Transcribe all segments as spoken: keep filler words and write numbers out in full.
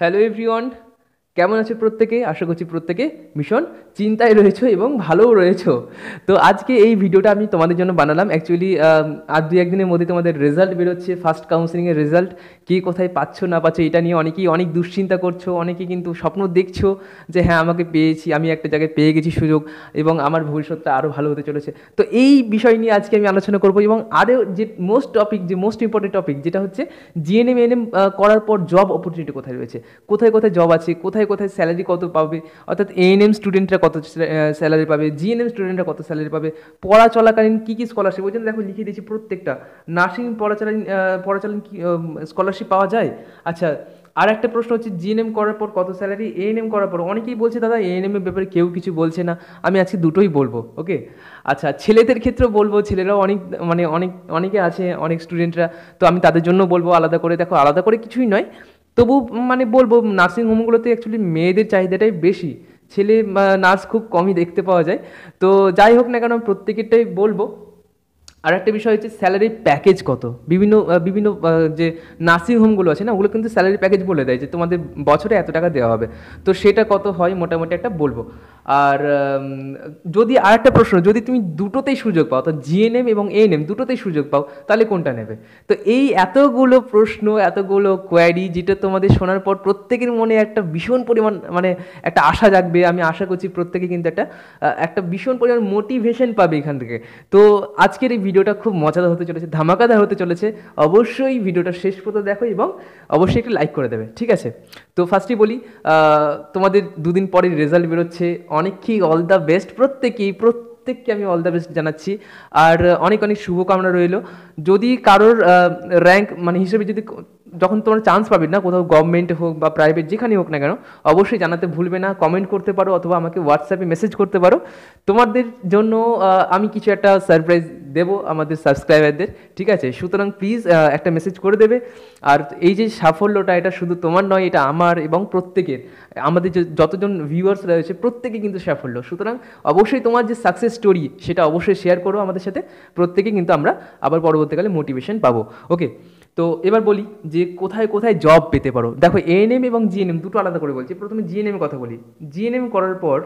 Hello everyone, কেমন আছো প্রত্যেকে? আশা করছি প্রত্যেকে ভীষণ চিন্তায় রয়েছো এবং ভালোও রয়েছো। তো আজকে এই ভিডিওটা আমি তোমাদের জন্য বানালাম। অ্যাকচুয়ালি আর দুই একদিনের মধ্যে তোমাদের রেজাল্ট বেরোচ্ছে, ফার্স্ট কাউন্সেলিংয়ের রেজাল্ট। কে কোথায় পাচ্ছ না পাচ্ছ এটা নিয়ে অনেকেই অনেক দুশ্চিন্তা করছো, অনেকে কিন্তু স্বপ্ন দেখছো যে হ্যাঁ আমাকে পেয়েছি, আমি একটা জায়গায় পেয়ে গেছি সুযোগ এবং আমার ভবিষ্যৎটা আরও ভালো হতে চলেছে। তো এই বিষয় নিয়ে আজকে আমি আলোচনা করবো এবং আরও যে মোস্ট টপিক, যে মোস্ট ইম্পর্টেন্ট টপিক, যেটা হচ্ছে জিএনএম এনএম করার পর জব অপরচুনিটি কোথায় রয়েছে, কোথায় কোথায় জব আছে, কোথায় কোথায় স্যালারি কত পাবে, অর্থাৎ এএনএম স্টুডেন্টরা কত স্যালারি পাবে, জিএনএম স্টুডেন্টরা কত স্যালারি পাবে, পড়া চলাকালীন কী কী স্কলারশিপ। ওই জন্য দেখো লিখে দিয়েছি প্রত্যেকটা। নার্সিং পড়াচলাকালীন পড়াচলাকালীন কি স্কলারশিপ পাওয়া যায়? আচ্ছা, আর একটা প্রশ্ন হচ্ছে জিএনএম করার পর কত স্যালারি, এএনএম করার পর। অনেকেই বলছে দাদা এএনএম এর ব্যাপারে কেউ কিছু বলছে না, আমি আজকে দুটোই বলবো। ওকে, আচ্ছা ছেলেদের ক্ষেত্রেও বলবো, ছেলেরাও অনেক মানে অনেক অনেকে আছে, অনেক স্টুডেন্টরা, তো আমি তাদের জন্য বলবো আলাদা করে। দেখো আলাদা করে কিছুই নয়, তবু মানে বলবো নার্সিংহোমগুলোতে অ্যাকচুয়ালি মেয়েদের চাহিদাটাই বেশি, ছেলে নার্স খুব কমই দেখতে পাওয়া যায়। তো যাই হোক না কেন প্রত্যেকেরটাই বলবো। আর একটা বিষয় হচ্ছে স্যালারি প্যাকেজ কত। বিভিন্ন বিভিন্ন যে নার্সিংহোমগুলো আছে না, ওগুলো কিন্তু স্যালারি প্যাকেজ বলে দেয় যে তোমাদের বছরে এত টাকা দেওয়া হবে, তো সেটা কত হয় মোটামুটি একটা বলবো। আর যদি আর একটা প্রশ্ন, যদি তুমি দুটোতেই সুযোগ পাও, অর্থাৎ জিএনএম এবং এএনএম দুটোতেই সুযোগ পাও, তাহলে কোনটা নেবে? তো এই এতগুলো প্রশ্ন, এতগুলো কোয়ারি, যেটা তোমাদের শোনার পর প্রত্যেকের মনে একটা ভীষণ পরিমাণ মানে একটা আশা জাগবে। আমি আশা করছি প্রত্যেকে কিন্তু একটা একটা ভীষণ পরিমাণ মোটিভেশন পাবে এখান থেকে। তো আজকের এই ভিডিওটা খুব মজাদার হতে চলেছে, ধামাকাদার হতে চলেছে। অবশ্যই ভিডিওটা শেষ পর্যন্ত দেখো এবং অবশ্যই একটা লাইক করে দেবে, ঠিক আছে? তো ফার্স্টই বলি, তোমাদের দুদিন পরেই রেজাল্ট বেরোচ্ছে। অনেককেই অল দ্য বেস্ট, প্রত্যেকেই প্রত্যেককে আমি অল দ্য বেস্ট জানাচ্ছি। আর অনেক অনেক শুভকামনা রইল। যদি কারোর র্যাঙ্ক মানে হিসেবে যদি যখন তোমরা চান্স পাবে না কোথাও, গভর্নমেন্ট হোক বা প্রাইভেট যেখানে হোক না কেন, অবশ্যই জানাতে ভুলবে না। কমেন্ট করতে পারো অথবা আমাকে হোয়াটসঅ্যাপে মেসেজ করতে পারো। তোমাদের জন্য আমি কিছু একটা সারপ্রাইজ দেবো আমাদের সাবস্ক্রাইবারদের, ঠিক আছে? সুতরাং প্লিজ একটা মেসেজ করে দেবে। আর এই যে সাফল্যটা, এটা শুধু তোমার নয়, এটা আমার এবং প্রত্যেকের, আমাদের যতজন ভিউয়ার্স রয়েছে প্রত্যেকে কিন্তু সাফল্য। সুতরাং অবশ্যই তোমার যে সাকসেস স্টোরি সেটা অবশ্যই শেয়ার করো আমাদের সাথে, প্রত্যেকে কিন্তু আমরা আবার পরবর্তীকালে মোটিভেশন পাবো। ওকে, তো এবার বলি যে কোথায় কোথায় জব পেতে পারো। দেখো এএনএম এবং জিএনএম দুটো আলাদা করে বলছি। প্রথমে জিএনএম কথা বলি। জিএনএম করার পর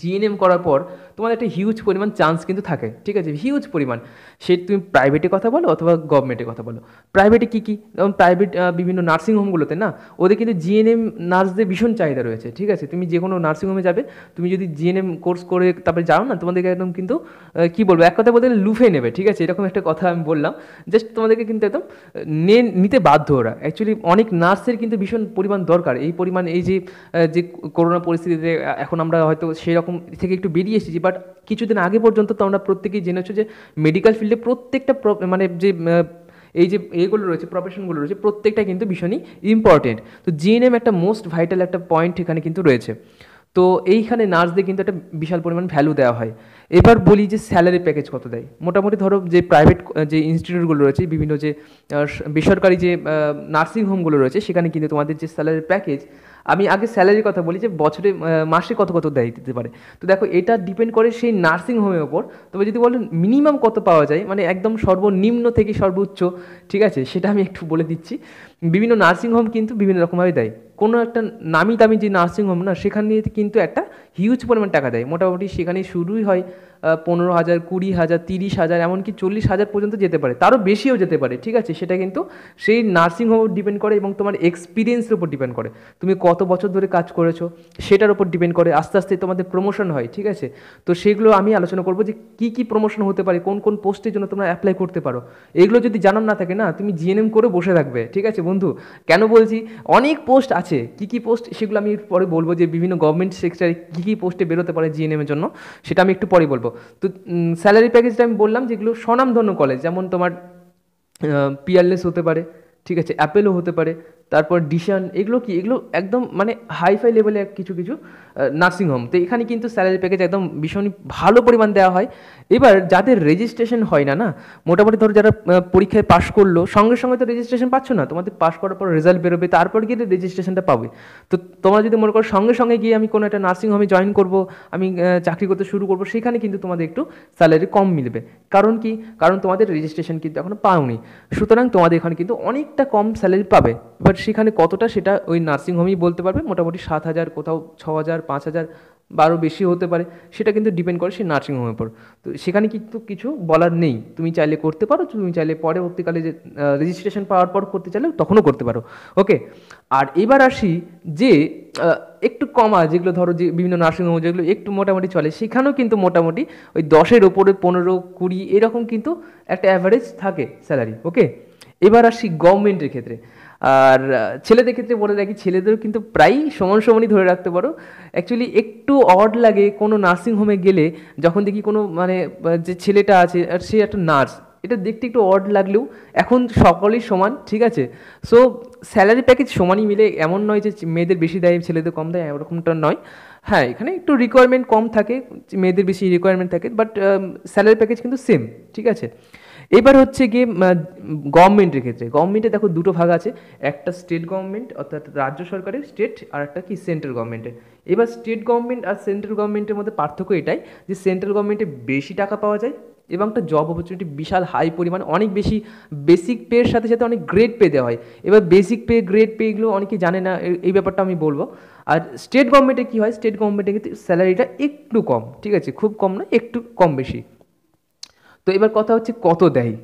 জিএনএম করার পর তোমার একটা হিউজ পরিমাণ চান্স কিন্তু থাকে, ঠিক আছে? হিউজ পরিমাণ। সে তুমি প্রাইভেটে কথা বলো অথবা গভর্নমেন্টে কথা বলো। প্রাইভেটে কী কী, এবং প্রাইভেট বিভিন্ন নার্সিংহোমগুলোতে না, ওদের কিন্তু জিএনএম নার্সদের ভীষণ চাহিদা রয়েছে, ঠিক আছে? তুমি যে কোনো নার্সিংহোমে যাবে, তুমি যদি জিএনএম কোর্স করে তারপরে যাও না, তোমাদেরকে একদম কিন্তু কী বলবো, এক কথা বলতে লুফে নেবে, ঠিক আছে? এরকম একটা কথা আমি বললাম, জাস্ট তোমাদেরকে কিন্তু একদম নিয়ে নিতে বাধ্য ওরা। অ্যাকচুয়ালি অনেক নার্সের কিন্তু ভীষণ পরিমাণ দরকার। এই পরিমাণ এই যে যে করোনা পরিস্থিতিতে এখন আমরা হয়তো সেই রকম থেকে একটু বেরিয়ে এসেছি, বাট কিছুদিন আগে পর্যন্ত তো আমরা প্রত্যেকেই জেনেছো যে মেডিকেল ফিল্ডে প্রত্যেকটা মানে যে এই যে এগুলো রয়েছে, প্রফেশনগুলো রয়েছে, প্রত্যেকটা কিন্তু ভীষণই ইম্পর্টেন্ট। তো জিএনএম একটা মোস্ট ভাইটাল একটা পয়েন্ট এখানে কিন্তু রয়েছে। তো এইখানে নার্সদের কিন্তু একটা বিশাল পরিমাণ ভ্যালু দেওয়া হয়। এবার বলি যে স্যালারি প্যাকেজ কত দেয়। মোটামুটি ধরো যে প্রাইভেট যে ইনস্টিটিউটগুলো রয়েছে, বিভিন্ন যে বেসরকারি যে নার্সিংহোমগুলো রয়েছে, সেখানে কিন্তু তোমাদের যে স্যালারি প্যাকেজ, আমি আগে স্যালারির কথা বলি যে বছরে মাসে কত কত দেয় দিতে পারে। তো দেখো এটা ডিপেন্ড করে সেই নার্সিংহোমের ওপর। তবে যদি বলেন মিনিমাম কত পাওয়া যায়, মানে একদম সর্বনিম্ন থেকে সর্বোচ্চ, ঠিক আছে, সেটা আমি একটু বলে দিচ্ছি। বিভিন্ন নার্সিংহোম কিন্তু বিভিন্ন রকমভাবে দেয়। কোনো একটা নামি দামি যে নার্সিংহোম না, সেখানে কিন্তু একটা হিউজ পরিমাণ টাকা দেয়। মোটামুটি সেখানে শুরুই হয় পনেরো হাজার, কুড়ি হাজার, তিরিশ হাজার, এমনকি চল্লিশ হাজার পর্যন্ত যেতে পারে, তারও বেশিও যেতে পারে, ঠিক আছে? সেটা কিন্তু সেই নার্সিংহোমের উপর ডিপেন্ড করে এবং তোমার এক্সপিরিয়েন্সের উপর ডিপেন্ড করে, তুমি কত বছর ধরে কাজ করেছো সেটার উপর ডিপেন্ড করে। আস্তে আস্তে তোমাদের প্রমোশন হয়, ঠিক আছে? তো সেগুলো আমি আলোচনা করবো যে কী কী প্রমোশন হতে পারে, কোন কোন পোস্টের জন্য তোমরা অ্যাপ্লাই করতে পারো। এগুলো যদি জানার না থাকে না, তুমি জিএনএম করে বসে থাকবে, ঠিক আছে বন্ধু? কেন বলছি, অনেক পোস্ট আছে, কী কী পোস্ট সেগুলো আমি পরে বলবো, যে বিভিন্ন গভর্নমেন্ট সেক্টরে কী কী পোস্টে বেরোতে পারে জিএনএমের জন্য, সেটা আমি একটু পরে বলবো। তো স্যালারি প্যাকেজটা আমি বললাম যেগুলো স্বনামধন্য কলেজ, যেমন তোমার পিয়ারলেস হতে পারে, ঠিক আছে, অ্যাপেলও হতে পারে, তারপর ডিশান, এগুলো কি, এগুলো একদম মানে হাইফাই লেভেলে কিছু কিছু নার্সিংহোম। তো এখানে কিন্তু স্যালারি প্যাকেজ একদম ভীষণই ভালো পরিমাণ দেওয়া হয়। এবার যাদের রেজিস্ট্রেশন হয় না না, মোটামুটি ধরো যারা পরীক্ষায় পাশ করলো, সঙ্গে সঙ্গে তো রেজিস্ট্রেশন পাচ্ছ না, তোমাদের পাশ করার পর রেজাল্ট বেরোবে, তারপর গিয়ে রেজিস্ট্রেশনটা পাবে। তো তোমরা যদি মনে করো সঙ্গে সঙ্গে গিয়ে আমি কোনো একটা নার্সিংহোমে জয়েন করব, আমি চাকরি করতে শুরু করব, সেখানে কিন্তু তোমাদের একটু স্যালারি কম মিলবে। কারণ কি? কারণ তোমাদের রেজিস্ট্রেশন কিন্তু এখনও পাওনি। সুতরাং তোমাদের এখানে কিন্তু অনেকটা কম স্যালারি পাবে। এবার সেখানে কতটা সেটা ওই নার্সিংহোমই বলতে পারবে। মোটামুটি সাত হাজার কোথাও ছ হাজার পাঁচ হাজার বারো বেশি হতে পারে, সেটা কিন্তু ডিপেন্ড করে সেই নার্সিংহোমের উপর। তো সেখানে কিন্তু কিছু বলার নেই, তুমি চাইলে করতে পারো, তুমি চাইলে পরবর্তীকালে যে রেজিস্ট্রেশন পাওয়ার পর করতে চাইলে তখনও করতে পারো। ওকে, আর এবার আসি যে একটু কমা যেগুলো ধরো যে বিভিন্ন নার্সিংহোম যেগুলো একটু মোটামুটি চলে, সেখানেও কিন্তু মোটামুটি ওই দশের ওপরে পনেরো কুড়ি এরকম কিন্তু একটা অ্যাভারেজ থাকে স্যালারি। ওকে, এবার আসি গভর্নমেন্টের ক্ষেত্রে। আর ছেলেদের ক্ষেত্রে বলে রাখি, ছেলেদেরও কিন্তু প্রায়ই সমান সমানই ধরে রাখতে পারো। অ্যাকচুয়ালি একটু অড লাগে কোনো নার্সিংহোমে গেলে যখন দেখি কোনো মানে যে ছেলেটা আছে আর সে একটা নার্স, এটা দেখতে একটু অড লাগলেও এখন সকলেই সমান, ঠিক আছে। সো স্যালারি প্যাকেজ সমানই মিলে, এমন নয় যে মেয়েদের বেশি দেয় ছেলেদের কম দেয়, এরকমটা নয়। হ্যাঁ, এখানে একটু রিকোয়ারমেন্ট কম থাকে, মেয়েদের বেশি রিকোয়ারমেন্ট থাকে, বাট স্যালারি প্যাকেজ কিন্তু সেম, ঠিক আছে। এবার হচ্ছে গিয়ে গভর্নমেন্টের ক্ষেত্রে, গভর্নমেন্টে দেখো দুটো ভাগ আছে, একটা স্টেট গভর্নমেন্ট অর্থাৎ রাজ্য সরকারের স্টেট, আর একটা কি সেন্ট্রাল গভর্নমেন্টের। এবার স্টেট গভর্নমেন্ট আর সেন্ট্রাল গভর্নমেন্টের মধ্যে পার্থক্য এটাই যে সেন্ট্রাল গভর্নমেন্টে বেশি টাকা পাওয়া যায় এবং একটা জব অপরচুনিটি বিশাল হাই পরিমাণ, অনেক বেশি বেসিক পেয়ের সাথে সাথে অনেক গ্রেড পে দেওয়া হয়। এবার বেসিক পে গ্রেড পে এগুলো অনেকে জানে না, এই ব্যাপারটা আমি বলবো। আর স্টেট গভর্নমেন্টে কী হয়, স্টেট গভর্নমেন্টে কিন্তু স্যালারিটা একটু কম, ঠিক আছে, খুব কম না, একটু কম বেশি। তো এবার কথা হচ্ছে কত দেয়।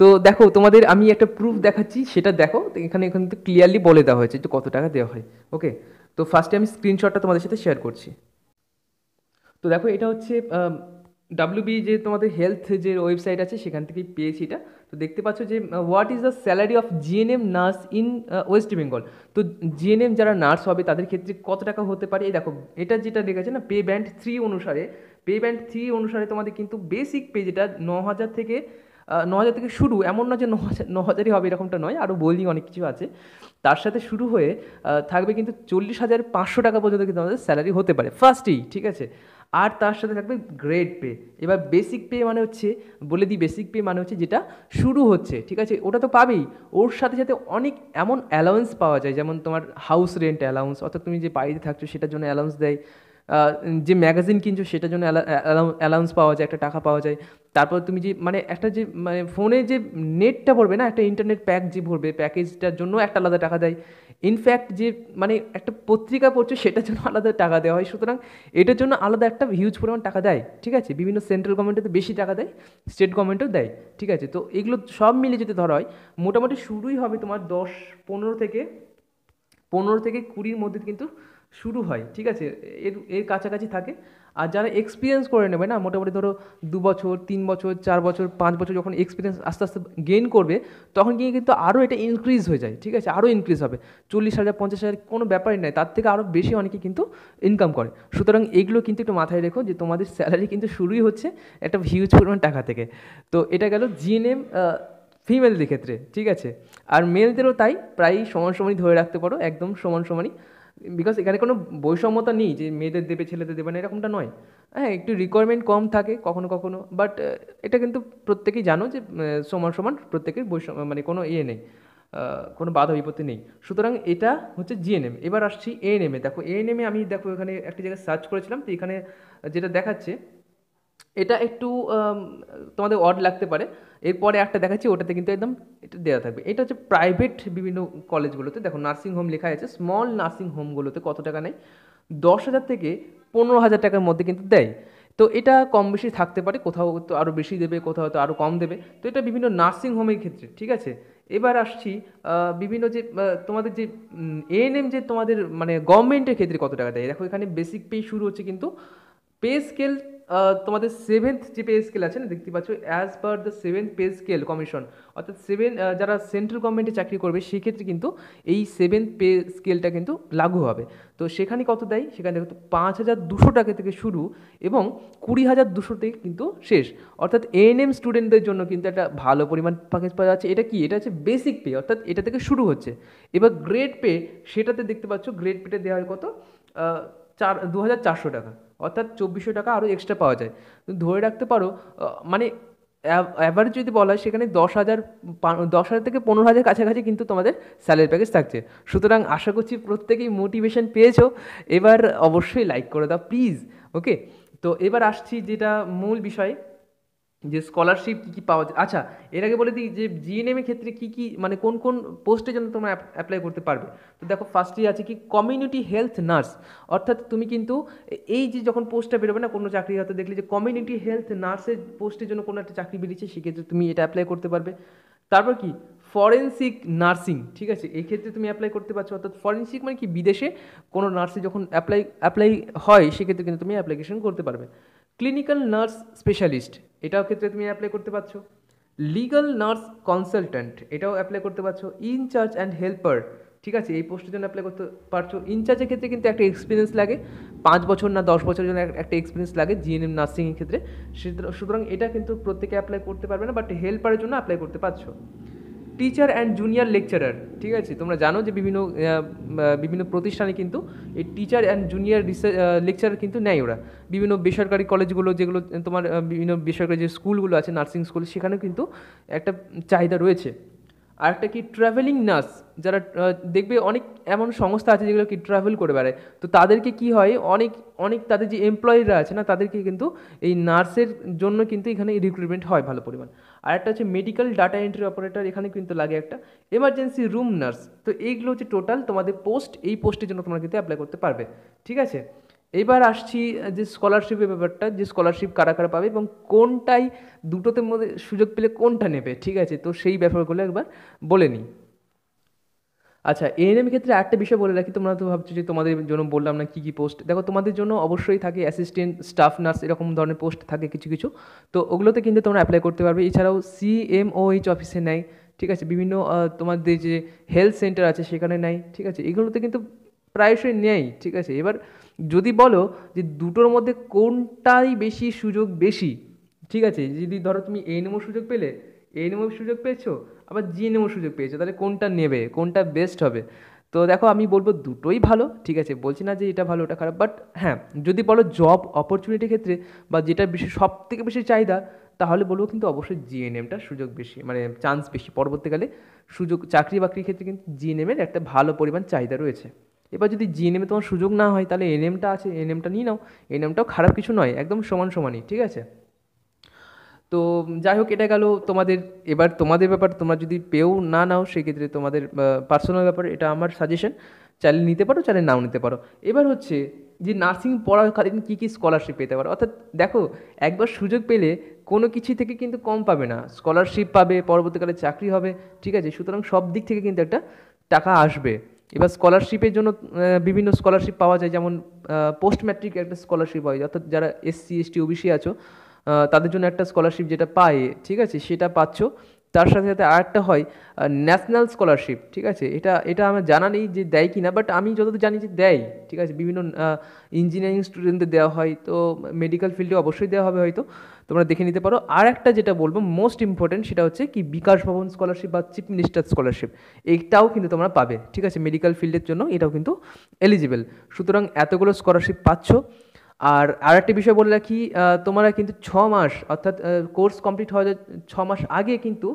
তো দেখো তোমাদের আমি একটা প্রুফ দেখাচ্ছি, সেটা দেখো এখানে এখানে তো ক্লিয়ারলি বলে দেওয়া হয়েছে যে কত টাকা দেওয়া হয়। ওকে, তো ফার্স্টে আমি স্ক্রিনশটটা তোমাদের সাথে শেয়ার করছি। তো দেখো এটা হচ্ছে ডাব্লিউবি যে তোমাদের হেলথ যে ওয়েবসাইট আছে সেখান থেকেই পেয়েছি এটা। তো দেখতে পাচ্ছ যে what is the salary of GNM nurse in West Bengal. তো জিএনএম যারা নার্স হবে তাদের ক্ষেত্রে কত টাকা হতে পারে, এই দেখো এটা যেটা লেখা আছে না পে ব্যান্ড থ্রি অনুসারে, পে ব্যান্ড থ্রি অনুসারে তোমাদের কিন্তু বেসিক পে যেটা ন হাজার থেকে ন হাজার থেকে শুরু, এমন না যে ন হাজার ন হাজারই হবে এরকমটা নয়, আরও বোলিং অনেক কিছু আছে, তার সাথে শুরু হয়ে থাকবে কিন্তু চল্লিশ হাজার পাঁচশো টাকা পর্যন্ত কিন্তু আমাদের স্যালারি হতে পারে ফার্স্টেই, ঠিক আছে। আর তার সাথে থাকবে গ্রেড পে। এবার বেসিক পে মানে হচ্ছে, বলে দিই বেসিক পে মানে হচ্ছে যেটা শুরু হচ্ছে, ঠিক আছে, ওটা তো পাবেই, ওর সাথে সাথে অনেক এমন অ্যালাউন্স পাওয়া যায়, যেমন তোমার হাউস রেন্ট অ্যালাউন্স, অর্থাৎ তুমি যে বাড়িতে থাকছো সেটার জন্য অ্যালাউন্স দেয়, যে ম্যাগাজিন কিনছো সেটার জন্য অ্যালাউন্স পাওয়া যায়, একটা টাকা পাওয়া যায়। তারপর তুমি যে মানে একটা যে মানে ফোনে যে নেটটা ভরবে না, একটা ইন্টারনেট প্যাক যে ভরবে প্যাকেজটার জন্য একটা আলাদা টাকা দেয়। ইনফ্যাক্ট যে মানে একটা পত্রিকা পড়ছে সেটার জন্য আলাদা টাকা দেওয়া হয়, সুতরাং এটার জন্য আলাদা একটা হিউজ পরিমাণ টাকা দেয়, ঠিক আছে। বিভিন্ন সেন্ট্রাল গভর্নমেন্টে তো বেশি টাকা দেয়, স্টেট গভর্নমেন্টও দেয়, ঠিক আছে। তো এগুলো সব মিলে যদি ধরা হয় মোটামুটি শুরুই হবে তোমার দশ পনেরো থেকে পনেরো থেকে কুড়ির মধ্যে কিন্তু শুরু হয়, ঠিক আছে, এর এর কাছাকাছি থাকে। আর যারা এক্সপিরিয়েন্স করে নেবে না, মোটামুটি ধরো দু বছর তিন বছর চার বছর পাঁচ বছর যখন এক্সপিরিয়েন্স আস্তে আস্তে গেইন করবে তখন গিয়ে কিন্তু আরও এটা ইনক্রিজ হয়ে যায়, ঠিক আছে, আরও ইনক্রিজ হবে, চল্লিশ হাজার পঞ্চাশ হাজার কোনো ব্যাপারই নয়, তার থেকে আরও বেশি অনেকে কিন্তু ইনকাম করে। সুতরাং এগুলো কিন্তু একটু মাথায় রেখো যে তোমাদের স্যালারি কিন্তু শুরুই হচ্ছে একটা হিউজ পরিমাণ টাকা থেকে। তো এটা গেল জিএনএম ফিমেলদের ক্ষেত্রে, ঠিক আছে। আর মেলদেরও তাই, প্রায় সমান সমানই ধরে রাখতে পারো, একদম সমান সমানই, বিকজ এখানে কোনো বৈষম্যতা নেই যে মেয়েদের দেবে ছেলেদের দেবে না, এরকমটা নয়। হ্যাঁ, একটু রিকোয়ারমেন্ট কম থাকে কখনো কখনো, বাট এটা কিন্তু প্রত্যেকেই জানো যে সমান সমান, প্রত্যেকের বৈষম্য মানে কোনো ইয়ে নেই, কোনো বাধা বিপত্তি নেই। সুতরাং এটা হচ্ছে জিএনএম। এবার আসছি এএনএমে। দেখো এএনএমে আমি দেখো এখানে একটা জায়গায় সার্চ করেছিলাম, তো এখানে যেটা দেখাচ্ছে এটা একটু তোমাদের অড লাগতে পারে, এরপরে একটা দেখাচ্ছি ওটাতে কিন্তু একদম এটা দেওয়া থাকবে। এটা হচ্ছে প্রাইভেট বিভিন্ন কলেজগুলোতে, দেখো নার্সিংহোম লেখা আছে, স্মল নার্সিংহোমগুলোতে কত টাকা নেয়, দশ হাজার থেকে পনেরো হাজার টাকার মধ্যে কিন্তু দেয়। তো এটা কম বেশি থাকতে পারে, কোথাও তো আরও বেশি দেবে, কোথাও তো আরও কম দেবে, তো এটা বিভিন্ন নার্সিংহোমের ক্ষেত্রে, ঠিক আছে। এবার আসছি বিভিন্ন যে তোমাদের যে এএনএম যে তোমাদের মানে গভর্নমেন্টের ক্ষেত্রে কত টাকা দেয়। দেখো এখানে বেসিক পে শুরু হচ্ছে কিন্তু পে স্কেল তোমাদের সেভেন্থ যে পে স্কেল আছে না দেখতে পাচ্ছ, as per the seventh pay scale commission, অর্থাৎ সেভেন যারা সেন্ট্রাল গভর্নমেন্টে চাকরি করবে সেক্ষেত্রে কিন্তু এই সেভেন্থ পে স্কেলটা কিন্তু লাগু হবে। তো সেখানে কত দেয়, সেখানে দেখো পাঁচ হাজার দুশো টাকা থেকে শুরু এবং কুড়ি হাজার দুশো থেকে কিন্তু শেষ, অর্থাৎ এএনএম স্টুডেন্টদের জন্য কিন্তু একটা ভালো পরিমাণ প্যাকেজ পাওয়া যাচ্ছে। এটা কি, এটা হচ্ছে বেসিক পে, অর্থাৎ এটা থেকে শুরু হচ্ছে। এবার গ্রেড পে, সেটাতে দেখতে পাচ্ছ গ্রেড পেতে দেওয়া হয় কত, চার দু হাজার চারশো টাকা, অর্থাৎ চব্বিশশো টাকা আরও এক্সট্রা পাওয়া যায়। ধরে রাখতে পারো মানে অ্যাভারেজ যদি বলা হয় সেখানে দশ হাজার দশ হাজার থেকে পনেরো হাজার কাছাকাছি কিন্তু তোমাদের স্যালারি প্যাকেজ থাকছে। সুতরাং আশা করছি প্রত্যেকেই মোটিভেশন পেয়েছো। এবার অবশ্যই লাইক করে দাও প্লিজ। ওকে, তো এবার আসছি যেটা মূল বিষয়, যে স্কলারশিপ কী কী পাওয়া যায়। আচ্ছা, এর আগে বলে দিই যে জিএনএমের ক্ষেত্রে কী কী মানে কোন কোন পোস্টের জন্য তোমরা অ্যাপ্লাই করতে পারবে। তো দেখো ফার্স্টেই আছে কি কমিউনিটি হেলথ নার্স, অর্থাৎ তুমি কিন্তু এই যে যখন পোস্টটা বেরোবে না কোনো চাকরি হয়তো দেখলে যে কমিউনিটি হেলথ নার্সের পোস্টের জন্য কোনো একটা চাকরি বেরিয়েছে, সেক্ষেত্রে তুমি এটা অ্যাপ্লাই করতে পারবে। তারপর কি ফরেন্সিক নার্সিং, ঠিক আছে, এই ক্ষেত্রে তুমি অ্যাপ্লাই করতে পারছো। অর্থাৎ ফরেন্সিক মানে কি বিদেশে কোনো নার্সে যখন অ্যাপ্লাই অ্যাপ্লাই হয় সেক্ষেত্রে কিন্তু তুমি অ্যাপ্লিকেশন করতে পারবে। ক্লিনিক্যাল নার্স স্পেশালিস্ট, এটাও ক্ষেত্রে তুমি অ্যাপ্লাই করতে পারছো। লিগাল নার্স কনসালট্যান্ট, এটাও অ্যাপ্লাই করতে পারছো। ইনচার্জ অ্যান্ড হেল্পার, ঠিক আছে, এই পোস্টের জন্য অ্যাপ্লাই করতে পারছো। ইনচার্জের ক্ষেত্রে কিন্তু একটা এক্সপিরিয়েন্স লাগে, পাঁচ বছর না দশ বছরের জন্য একটা এক্সপিরিয়েন্স লাগে জিএনএম নার্সিংয়ের ক্ষেত্রে, সুতরাং এটা কিন্তু প্রত্যেকে অ্যাপ্লাই করতে পারবে না, বাট হেল্পারের জন্য অ্যাপ্লাই করতে পারছো। টিচার অ্যান্ড জুনিয়র লেকচারার, ঠিক আছে, তোমরা জানো যে বিভিন্ন বিভিন্ন প্রতিষ্ঠানে কিন্তু এই টিচার অ্যান্ড জুনিয়র লেকচারার কিন্তু নেয় ওরা, বিভিন্ন বেসরকারি কলেজগুলো, যেগুলো তোমার বিভিন্ন বেসরকারি যে স্কুলগুলো আছে নার্সিং স্কুল, সেখানেও কিন্তু একটা চাহিদা রয়েছে। আর একটা কি ট্রাভেলিং নার্স, যারা দেখবে অনেক এমন সংস্থা আছে যেগুলো কি ট্রাভেল করে বেড়ায়, তো তাদেরকে কি হয় অনেক অনেক তাদের যে এমপ্লয়িরা আছে না তাদেরকে কিন্তু এই নার্সের জন্য কিন্তু এখানে রিক্রুটমেন্ট হয় ভালো পরিমাণ। আর একটা হচ্ছে মেডিকেল ডাটা এন্ট্রি অপারেটর, এখানে কিন্তু লাগে একটা এমার্জেন্সি রুম নার্স। তো এইগুলো হচ্ছে টোটাল তোমাদের পোস্ট, এই পোস্টের জন্য তোমরা কিন্তু অ্যাপ্লাই করতে পারবে, ঠিক আছে। এবার আসছি যে স্কলারশিপের ব্যাপারটা, যে স্কলারশিপ কারা কারা পাবে এবং কোনটাই দুটোতে মধ্যে সুযোগ পেলে কোনটা নেবে, ঠিক আছে, তো সেই ব্যাপারগুলো একবার বলে নিই। আচ্ছা, এএনএম ক্ষেত্রে একটা বিষয় বলে রাখি, তোমরা তো ভাবছো যে তোমাদের জন্য বললাম না কী কী পোস্ট। দেখো তোমাদের জন্য অবশ্যই থাকে অ্যাসিস্ট্যান্ট, স্টাফ নার্স, এরকম ধরনের পোস্ট থাকে কিছু কিছু, তো ওগুলোতে কিন্তু তোমরা অ্যাপ্লাই করতে পারবে। এছাড়াও সিএমওএইচ অফিসে নেয়, ঠিক আছে, বিভিন্ন তোমাদের যে হেলথ সেন্টার আছে সেখানে নেয়, ঠিক আছে, এগুলোতে কিন্তু প্রায়শই নেয়, ঠিক আছে। এবার যদি বলো যে দুটোর মধ্যে কোনটাই বেশি সুযোগ বেশি, ঠিক আছে, যদি ধরো তুমি এএনএমও সুযোগ পেলে, এএনএমও সুযোগ পেয়েছো, আবার জিএনএমও সুযোগ পেয়েছো, তাহলে কোনটা নেবে, কোনটা বেস্ট হবে? তো দেখো আমি বলবো দুটোই ভালো, ঠিক আছে, বলছি না যে এটা ভালো ওটা খারাপ, বাট হ্যাঁ যদি বলো জব অপরচুনিটির ক্ষেত্রে বা যেটা বেশি সব থেকে বেশি চাহিদা, তাহলে বলবো কিন্তু অবশ্যই জিএনএমটা সুযোগ বেশি, মানে চান্স বেশি, পরবর্তীকালে সুযোগ চাকরি বাকরির ক্ষেত্রে কিন্তু জিএনএমের একটা ভালো পরিমাণ চাহিদা রয়েছে। এবার যদি জিএনএমে তোমার সুযোগ না হয় তাহলে এনএমটা আছে, এনএমটা নিয়ে নাও, এনএমটাও খারাপ কিছু নয়, একদম সমান সমানই, ঠিক আছে। তো যাই হোক, এটা গেল তোমাদের। এবার তোমাদের ব্যাপার, তোমরা যদি পেও না নাও সেক্ষেত্রে তোমাদের পার্সোনাল ব্যাপার, এটা আমার সাজেশন, চাইলে নিতে পারো চাইলে নাও নিতে পারো। এবার হচ্ছে যে নার্সিং পড়াকালীন কী কী স্কলারশিপ পেতে পারো, অর্থাৎ দেখো একবার সুযোগ পেলে কোনো কিছু থেকে কিন্তু কম পাবে না, স্কলারশিপ পাবে, পরবর্তীকালে চাকরি হবে, ঠিক আছে, সুতরাং সব দিক থেকে কিন্তু একটা টাকা আসবে। এবার স্কলারশিপের জন্য বিভিন্ন স্কলারশিপ পাওয়া যায়, যেমন পোস্ট ম্যাট্রিক একটা স্কলারশিপ হয়, অর্থাৎ যারা এসসি এসটি ওবিসি আছো তাদের জন্য একটা স্কলারশিপ যেটা পায়, ঠিক আছে, সেটা পাচ্ছ। তার সাথে সাথে আর একটা হয় ন্যাশনাল স্কলারশিপ, ঠিক আছে, এটা এটা আমার জানা নেই যে দেয় কি না, বাট আমি যতদূর জানি যে দেয়, ঠিক আছে, বিভিন্ন ইঞ্জিনিয়ারিং স্টুডেন্টদের দেওয়া হয়, তো মেডিকেল ফিল্ডে অবশ্যই দেওয়া হবে, হয়তো তোমরা দেখে নিতে পারো। আর একটা যেটা বলবো মোস্ট ইম্পর্টেন্ট, সেটা হচ্ছে কি বিকাশ ভবন স্কলারশিপ বা চিফ মিনিস্টার স্কলারশিপ, এইটাও কিন্তু তোমরা পাবে, ঠিক আছে, মেডিকেল ফিল্ডের জন্য এটাও কিন্তু এলিজিবেল। সুতরাং এতগুলো স্কলারশিপ পাচ্ছ। আর আর একটা বিষয় বলে রাখি, তোমরা কিন্তু ছ মাস অর্থাৎ কোর্স কমপ্লিট হওয়ার ছ মাস আগে কিন্তু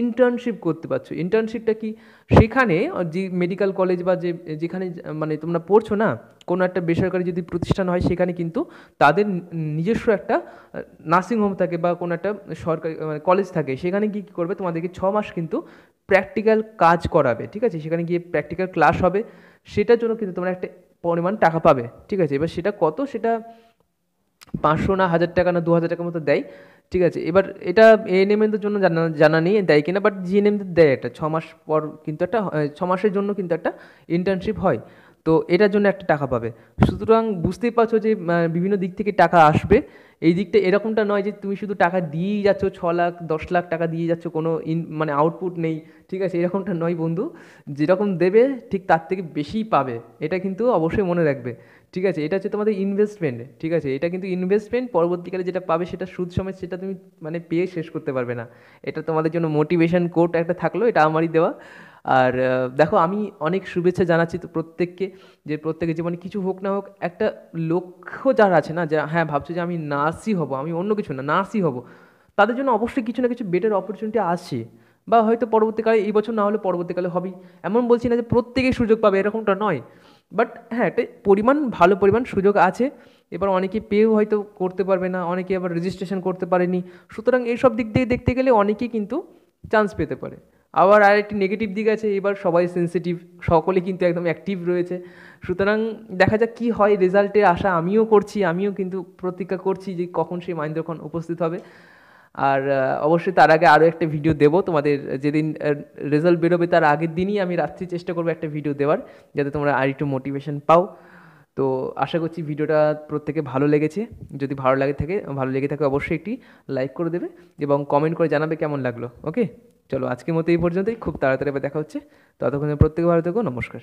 ইন্টার্নশিপ করতে পারছো। ইন্টার্নশিপটা কি, সেখানে যে মেডিকেল কলেজ বা যে যেখানে মানে তোমরা পড়ছো না, কোনো একটা বেসরকারি যদি প্রতিষ্ঠান হয় সেখানে কিন্তু তাদের নিজস্ব একটা নার্সিংহোম থাকে বা কোনো একটা সরকারি মানে কলেজ থাকে, সেখানে গিয়ে কী করবে, তোমাদেরকে ছ মাস কিন্তু প্র্যাকটিক্যাল কাজ করাবে, ঠিক আছে, সেখানে গিয়ে প্র্যাকটিক্যাল ক্লাস হবে, সেটার জন্য কিন্তু তোমরা একটা পরিমাণ টাকা পাবে, ঠিক আছে। এবার সেটা কত, সেটা পাঁচশো না হাজার টাকা না দু হাজার টাকার মতো দেয়, ঠিক আছে। এবার এটা এএনএমদের জন্য জানা জানা নেই দেয় কিনা, বাট জিএনএমদের দেয় একটা ছ মাস পর কিন্তু একটা ছ মাসের জন্য কিন্তু একটা ইন্টার্নশিপ হয়, তো এটার জন্য একটা টাকা পাবে। সুতরাং বুঝতেই পারছো যে বিভিন্ন দিক থেকে টাকা আসবে। এই দিকটা এরকমটা নয় যে তুমি শুধু টাকা দিয়েই যাচ্ছ, ছ লাখ দশ লাখ টাকা দিয়ে যাচ্ছ, কোনো ইন মানে আউটপুট নেই, ঠিক আছে, এরকমটা নয় বন্ধু। যেরকম দেবে ঠিক তার থেকে বেশিই পাবে, এটা কিন্তু অবশ্যই মনে রাখবে, ঠিক আছে। এটা হচ্ছে তোমাদের ইনভেস্টমেন্ট, ঠিক আছে, এটা কিন্তু ইনভেস্টমেন্ট, পরবর্তীকালে যেটা পাবে সেটা সুদ সময় সেটা তুমি মানে পেয়ে শেষ করতে পারবে না। এটা তোমাদের জন্য মোটিভেশন কোট একটা থাকলো, এটা আমারই দেওয়া। আর দেখো আমি অনেক শুভেচ্ছা জানাচ্ছি তো প্রত্যেককে, যে প্রত্যেকের জীবনে কিছু হোক না হোক একটা লক্ষ্য যারা আছে না, যারা হ্যাঁ ভাবছো যে আমি নার্সই হব, আমি অন্য কিছু না নার্সই হব, তাদের জন্য অবশ্যই কিছু না কিছু বেটার অপরচুনিটি আছে, বা হয়তো পরবর্তীকালে এই বছর না হলে পরবর্তীকালে হবেই। এমন বলছি না যে প্রত্যেকেই সুযোগ পাবে, এরকমটা নয়, বাট হ্যাঁ একটা পরিমাণ ভালো পরিমাণ সুযোগ আছে। এবার অনেকে পেয়েও হয়তো করতে পারবে না, অনেকে আবার রেজিস্ট্রেশন করতে পারেনি, সুতরাং এইসব দিক দিয়ে দেখতে গেলে অনেকেই কিন্তু চান্স পেতে পারে। আবার আরেকটি নেগেটিভ দিক আছে, এবার সবাই সেন্সিটিভ, সকলে কিন্তু একদম অ্যাক্টিভ রয়েছে, সুতরাং দেখা যাক কী হয় রেজাল্টে। আশা আমিও করছি, আমিও কিন্তু প্রতীক্ষা করছি যে কখন সেই মহেন্দ্রক্ষণ উপস্থিত হবে। আর অবশ্যই তার আগে আরও একটা ভিডিও দেবো তোমাদের, যেদিন রেজাল্ট বেরোবে তার আগের দিনই আমি রাত্রি চেষ্টা করবো একটা ভিডিও দেওয়ার, যাতে তোমরা আর একটু মোটিভেশন পাও। তো আশা করছি ভিডিওটা প্রত্যেকে ভালো লেগেছে। যদি ভালো লাগে থাকে ভালো লেগে থাকে অবশ্যই একটি লাইক করে দেবে এবং কমেন্ট করে জানাবে কেমন লাগলো। ওকে, চলো আজকের মতো এই পর্যন্তই, খুব তাড়াতাড়ি দেখা হচ্ছে, ততক্ষণে প্রত্যেকে ভালো থেকো, নমস্কার।